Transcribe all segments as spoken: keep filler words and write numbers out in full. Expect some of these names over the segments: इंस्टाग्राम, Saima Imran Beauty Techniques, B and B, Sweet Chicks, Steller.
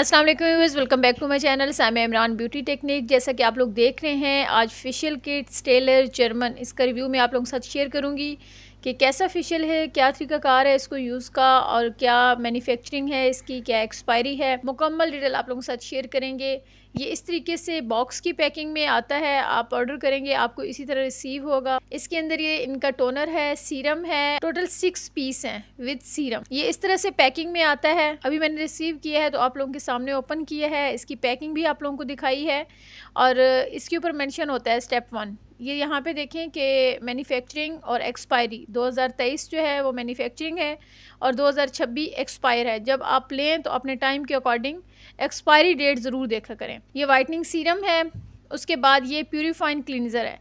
अस्सलाम वालेकुम viewers, welcome back to my channel Saima Imran beauty technique. जैसा कि आप लोग देख रहे हैं, आज फेशियल किट स्टेलर जर्मन, इसका रिव्यू मैं आप लोगों के साथ शेयर करूंगी कि कैसा फेशियल है, क्या तरीकाकार है इसको यूज़ का और क्या मैन्युफैक्चरिंग है इसकी, क्या एक्सपायरी है, मुकम्मल डिटेल आप लोगों के साथ शेयर करेंगे। ये इस तरीके से बॉक्स की पैकिंग में आता है, आप ऑर्डर करेंगे आपको इसी तरह रिसीव होगा। इसके अंदर ये इनका टोनर है, सीरम है, टोटल सिक्स पीस हैं विद सीरम। ये इस तरह से पैकिंग में आता है। अभी मैंने रिसीव किया है तो आप लोगों के सामने ओपन किया है, इसकी पैकिंग भी आप लोगों को दिखाई है और इसके ऊपर मेंशन होता है स्टेप वन। ये यहाँ पे देखें कि मैन्युफैक्चरिंग और एक्सपायरी दो हज़ार तेईस जो है वो मैन्युफैक्चरिंग है और दो हज़ार छब्बीस एक्सपायर है। जब आप लें तो अपने टाइम के अकॉर्डिंग एक्सपायरी डेट ज़रूर देखा करें। ये वाइटनिंग सीरम है। उसके बाद ये प्यूरीफाइंग क्लींजर है।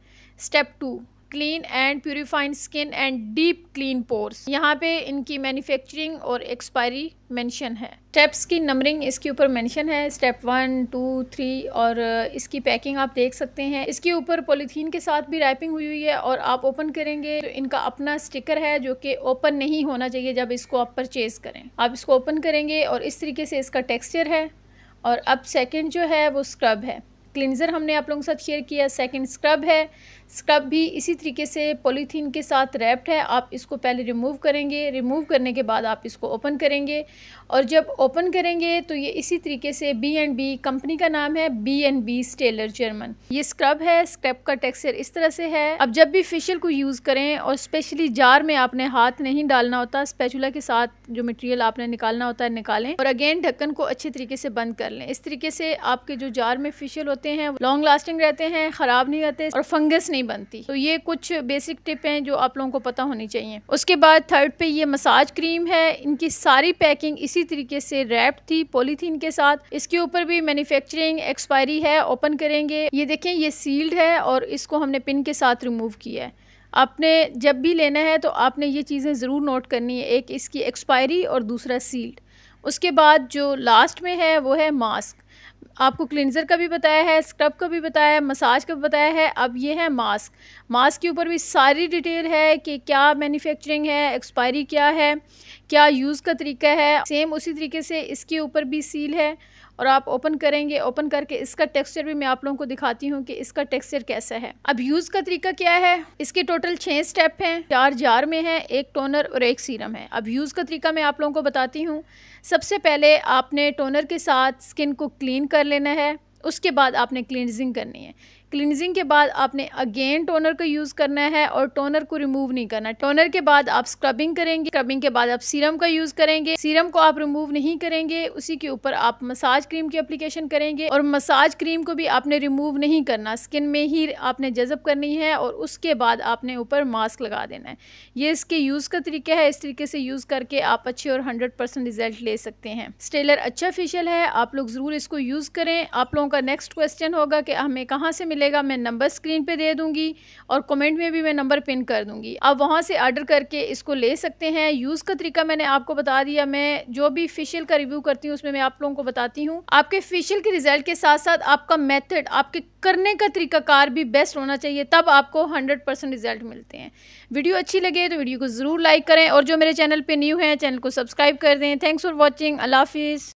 Step two, clean and purifying skin and deep clean pores. यहाँ पे इनकी मैन्युफैक्चरिंग और एक्सपायरी मेंशन है। स्टेप्स की नंबरिंग इसके ऊपर मेंशन है, स्टेप वन टू थ्री, और इसकी पैकिंग आप देख सकते हैं। इसके ऊपर पॉलीथीन के साथ भी रैपिंग हुई हुई है और आप ओपन करेंगे तो इनका अपना स्टिकर है जो कि ओपन नहीं होना चाहिए जब इसको आप परचेज करें। आप इसको ओपन करेंगे और इस तरीके से इसका टेक्स्चर है। और अब सेकेंड जो है वो स्क्रब है। क्लिनज़र हमने आप लोगों के साथ शेयर किया, सेकंड स्क्रब है। स्क्रब भी इसी तरीके से पॉलीथीन के साथ रैप्ड है। आप इसको पहले रिमूव करेंगे, रिमूव करने के बाद आप इसको ओपन करेंगे और जब ओपन करेंगे तो ये इसी तरीके से, बी एंड बी कंपनी का नाम है, B and B stellar German. ये स्क्रब है, स्क्रब का टेक्सचर इस तरह से है। अब जब भी फेशियल को यूज़ करें और स्पेशली जार में आपने हाथ नहीं डालना होता, स्पैचुला के साथ जो मटीरियल आपने निकालना होता है निकालें और अगेन ढक्कन को अच्छे तरीके से बंद कर लें। इस तरीके से आपके जो जार में फेशियल हैं लॉन्ग लास्टिंग रहते हैं, खराब नहीं रहते और फंगस नहीं बनती। तो ये कुछ बेसिक टिप हैं जो आप लोगों को पता होनी चाहिए। उसके बाद थर्ड पे ये मसाज क्रीम है। इनकी सारी पैकिंग इसी तरीके से रैप थी पॉलीथीन के साथ। इसके ऊपर भी मैन्युफैक्चरिंग एक्सपायरी है। ओपन करेंगे, ये देखें, ये सील्ड है और इसको हमने पिन के साथ रिमूव किया है। आपने जब भी लेना है तो आपने ये चीज़ें ज़रूर नोट करनी है, एक इसकी एक्सपायरी और दूसरा सील्ड। उसके बाद जो लास्ट में है वो है मास्क। आपको क्लिनज़र का भी बताया है, स्क्रब का भी बताया है, मसाज का भी बताया है। अब ये है मास्क। मास्क के ऊपर भी सारी डिटेल है कि क्या मैन्युफैक्चरिंग है, एक्सपायरी क्या है, क्या यूज़ का तरीका है। सेम उसी तरीके से इसके ऊपर भी सील है और आप ओपन करेंगे। ओपन करके इसका टेक्सचर भी मैं आप लोगों को दिखाती हूँ कि इसका टेक्सचर कैसा है। अब यूज़ का तरीका क्या है। इसके टोटल छः स्टेप हैं, चार जार में हैं, एक टोनर और एक सीरम है। अब यूज़ का तरीका मैं आप लोगों को बताती हूँ। सबसे पहले आपने टोनर के साथ स्किन को क्लीन कर लेना है, उसके बाद आपने क्लिनजिंग करनी है। क्लिनजिंग के बाद आपने अगेन टोनर का यूज़ करना है और टोनर को रिमूव नहीं करना। टोनर के बाद आप स्क्रबिंग करेंगे, स्क्रबिंग के बाद आप सीरम का यूज़ करेंगे, सीरम को आप रिमूव नहीं करेंगे, उसी के ऊपर आप मसाज क्रीम की एप्लीकेशन करेंगे और मसाज क्रीम को भी आपने रिमूव नहीं करना, स्किन में ही आपने जज़ब करनी है और उसके बाद आपने ऊपर मास्क लगा देना है। ये इसके यूज़ का तरीका है। इस तरीके से यूज़ करके आप अच्छे और हंड्रेड परसेंट रिजल्ट ले सकते हैं। स्टेलर अच्छा फेशियल है, आप लोग ज़रूर इसको यूज़ करें। आप लोगों का नेक्स्ट क्वेश्चन होगा कि हमें कहाँ से लेगा, मैं नंबर स्क्रीन पे दे दूंगी और कमेंट में भी मैं नंबर पिन कर दूंगी। आप वहां से ऑर्डर करके इसको ले सकते हैं। यूज़ का तरीका मैंने आपको बता दिया। मैं जो भी फेशियल का रिव्यू करती हूँ उसमें मैं आप लोगों को बताती हूँ। आपके फेशियल के रिजल्ट के साथ साथ आपका मेथड, आपके करने का तरीकाकार भी बेस्ट होना चाहिए, तब आपको हंड्रेड परसेंट रिजल्ट मिलते हैं। वीडियो अच्छी लगे तो वीडियो को ज़रूर लाइक करें और जो मेरे चैनल पर न्यू है चैनल को सब्सक्राइब कर दें। Thanks for watching. अल्लाह हाफिज़।